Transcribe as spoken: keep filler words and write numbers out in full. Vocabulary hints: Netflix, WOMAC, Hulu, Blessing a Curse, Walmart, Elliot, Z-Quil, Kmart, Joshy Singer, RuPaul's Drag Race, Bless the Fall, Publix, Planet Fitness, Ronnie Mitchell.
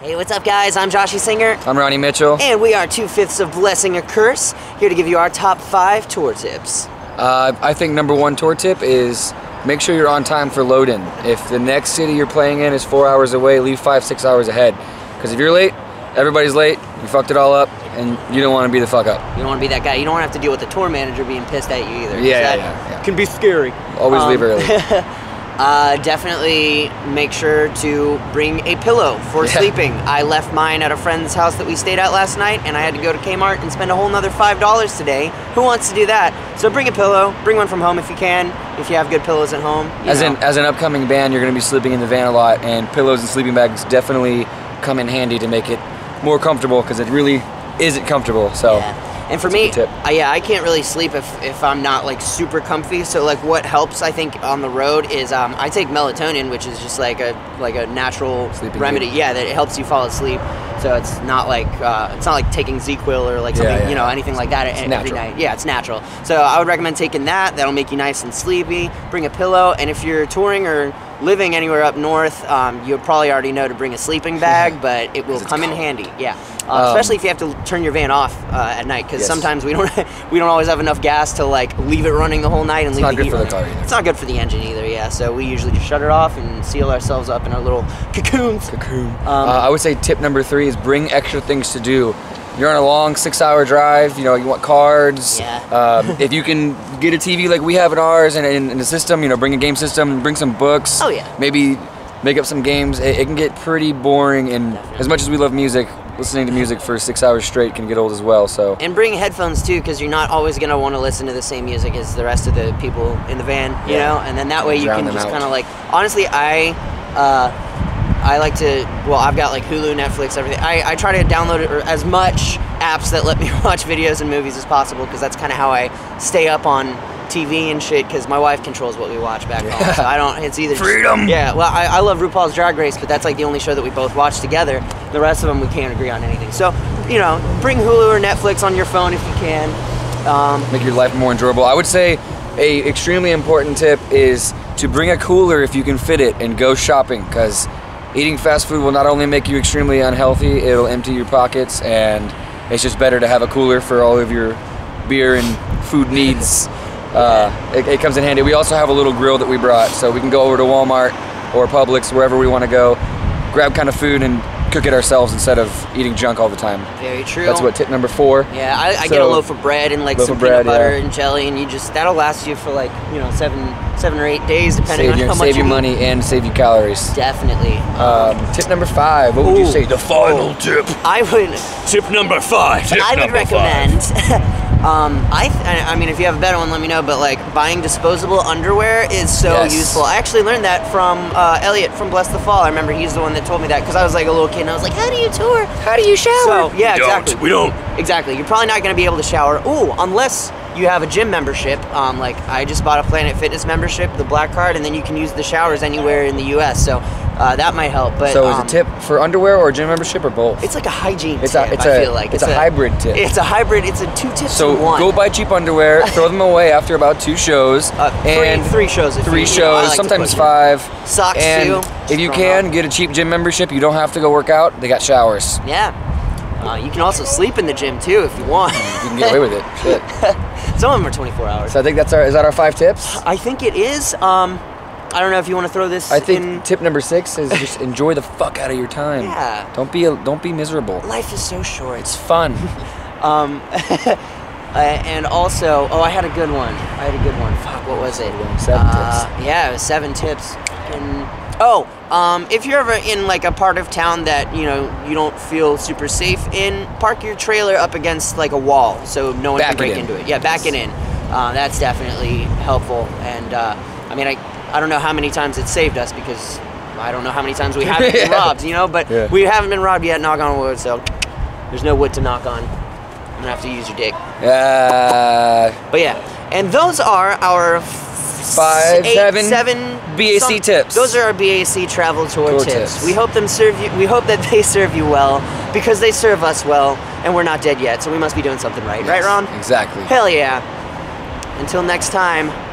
Hey, what's up guys? I'm Joshy Singer. I'm Ronnie Mitchell. And we are two-fifths of Blessing a Curse, here to give you our top five tour tips. Uh, I think number one tour tip is make sure you're on time for load-in. If the next city you're playing in is four hours away, leave five, six hours ahead. Because if you're late, everybody's late, you fucked it all up, and you don't want to be the fuck up. You don't want to be that guy. You don't want to have to deal with the tour manager being pissed at you either. Yeah, yeah, yeah, yeah. Can be scary. Always um, leave early. Uh, definitely make sure to bring a pillow for yeah. sleeping. I left mine at a friend's house that we stayed at last night, and I had to go to Kmart and spend a whole nother five dollars today. Who wants to do that? So bring a pillow, bring one from home if you can, if you have good pillows at home. As know. in, as an upcoming band, you're going to be sleeping in the van a lot, and pillows and sleeping bags definitely come in handy to make it more comfortable, because it really isn't comfortable, so. Yeah. And for me, uh, yeah, I can't really sleep if, if I'm not like super comfy. So like what helps, I think, on the road is um, I take melatonin, which is just like a like a natural Sleeping remedy. Deep. Yeah, that it helps you fall asleep. So it's not like uh, it's not like taking Z-Quil or like something, yeah, yeah. you know, anything like that it's every natural. night. Yeah, it's natural. So I would recommend taking that. That'll make you nice and sleepy. Bring a pillow, and if you're touring or living anywhere up north, um, you probably already know to bring a sleeping bag, but it will come cold. in handy. Yeah, uh, um, especially if you have to turn your van off uh, at night, because yes. sometimes we don't we don't always have enough gas to like leave it running the whole night and it's leave not the good heat for running. the car either. It's not good for the engine either. Yeah, so we usually just shut it off and seal ourselves up in our little cocoons. Cocoon. Um, uh, I would say tip number three is bring extra things to do. You're on a long six-hour drive. You know, you want cards. Yeah. Um, if you can get a T V like we have in ours and in the system, you know, bring a game system, bring some books. Oh yeah. Maybe make up some games. It, it can get pretty boring, and Definitely. as much as we love music, listening to music for six hours straight can get old as well. So. And bring headphones too, because you're not always gonna want to listen to the same music as the rest of the people in the van. You yeah. know, and then that way you Drown can just kind of like. Honestly, I. Uh, I like to, well, I've got like Hulu, Netflix, everything. I, I try to download it, or as much apps that let me watch videos and movies as possible, because that's kind of how I stay up on T V and shit, because my wife controls what we watch back yeah. home. So I don't, it's either Freedom! Just, yeah, well, I, I love RuPaul's Drag Race, but that's like the only show that we both watch together. The rest of them, we can't agree on anything. So, you know, bring Hulu or Netflix on your phone if you can. Um, Make your life more enjoyable. I would say a extremely important tip is to bring a cooler if you can fit it and go shopping, because eating fast food will not only make you extremely unhealthy, it'll empty your pockets, and it's just better to have a cooler for all of your beer and food needs. Uh, it, it comes in handy. We also have a little grill that we brought, so we can go over to Walmart or Publix, wherever we want to go, grab kind of food and cook it ourselves instead of eating junk all the time. Very true. That's what tip number four. Yeah, I, I so, get a loaf of bread and like some peanut bread, butter yeah. and jelly, and you just that'll last you for like you know seven, seven or eight days depending save on your, how much you eat. Save your money and save your calories. Definitely. Um, tip number five. What Ooh, would you say? The final tip. I would. Tip number five. Tip I would recommend. um, I, I mean, if you have a better one, let me know. But like buying disposable underwear is so yes. useful. I actually learned that from uh, Elliot from Bless the Fall. I remember he's the one that told me that, because I was like a little kid. And I was like, how do you tour? How do you shower? So, yeah, we exactly. Don't. We don't. Exactly. You're probably not going to be able to shower. Ooh, unless you have a gym membership. Um, like, I just bought a Planet Fitness membership, the black card, and then you can use the showers anywhere in the U S So uh, that might help. But, so um, is it a tip for underwear or gym membership or both? It's like a hygiene it's tip, a, it's I a, feel like. It's, it's a, a hybrid tip. It's a hybrid. It's a two tips so in one. So go buy cheap underwear, throw them away after about two shows. Uh, three, and three shows. If three you, shows, you know, I like sometimes five. Them. Socks and too. If you can, get a cheap gym membership. You don't have to go work out. They got showers. Yeah. Uh, you can also sleep in the gym, too, if you want. You can get away with it. Shit. Some of them are twenty-four hours. So I think that's our, is that our five tips? I think it is. Um, I don't know if you want to throw this I think in. Tip number six is just enjoy the fuck out of your time. Yeah. Don't be, a, don't be miserable. Life is so short. It's fun. um, Uh, and also, oh, I had a good one. I had a good one. Fuck, what was it? Seven uh, tips. Yeah, it was seven tips. And, oh, um, if you're ever in like a part of town that you know you don't feel super safe in, park your trailer up against like a wall so no one back can break in. into it. Yeah, back yes. it in. Uh, that's definitely helpful. And uh, I mean, I I don't know how many times it saved us, because I don't know how many times we haven't been robbed, you know. But yeah. we haven't been robbed yet. Knock on wood. So there's no wood to knock on. I'm gonna have to use your dick. Uh, but yeah, and those are our five, eight, seven, seven B A C some, tips. Those are our B A C travel tour, tour tips. tips. We hope them serve you. We hope that they serve you well, because they serve us well, and we're not dead yet, so we must be doing something right, yes, right, Ron? Exactly. Hell yeah! Until next time.